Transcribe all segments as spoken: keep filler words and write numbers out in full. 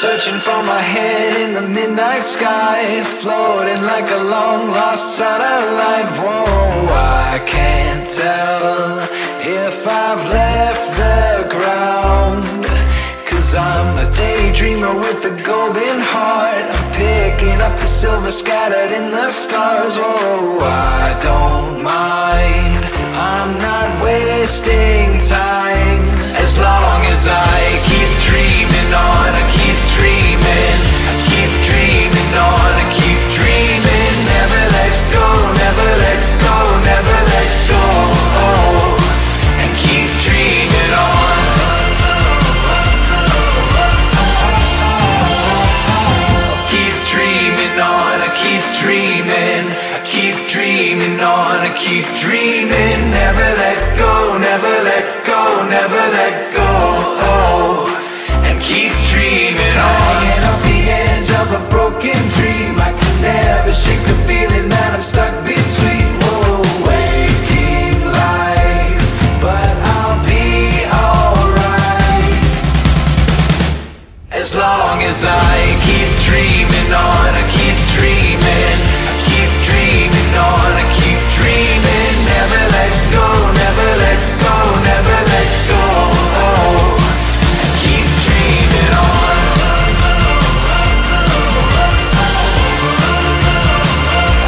Searching for my head in the midnight sky, floating like a long-lost satellite. Whoa, I can't tell if I've left the ground, 'cause I'm a daydreamer with a golden heart, picking up the silver scattered in the stars. Whoa, I don't mind, I'm not wasting time, as long as I keep dreaming on. I keep dreaming, I keep dreaming on, I keep dreaming. Never let go, never let go, never let go, oh, and keep dreaming on. Keep dreaming on, I keep dreaming, I keep dreaming on, I keep dreaming. Never let go, never let go, never let go, oh, and keep dreaming on. Hanging off the edge of a broken dream, I can never shake the feeling that I'm stuck between. Whoa, waking life, but I'll be alright, as long as I keep dreaming on. I keep dreaming, I keep dreaming on, I keep dreaming. Never let go, never let go, never let go, oh, and keep dreaming on.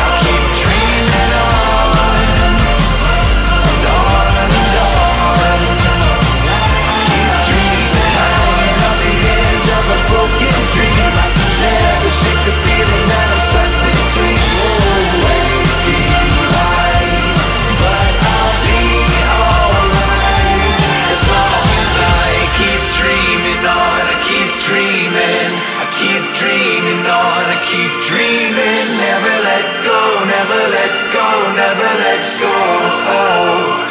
I keep dreaming on, and on and on. I keep dreaming, hanging off the edge of a broken dream. I can never shake the feeling that I'm stuck between. Whoa, waking life, but I'll be alright, as long as I keep dreaming on. I keep dreaming, I keep dreaming on, I keep dreaming. Never let go, never let go, never let go, oh,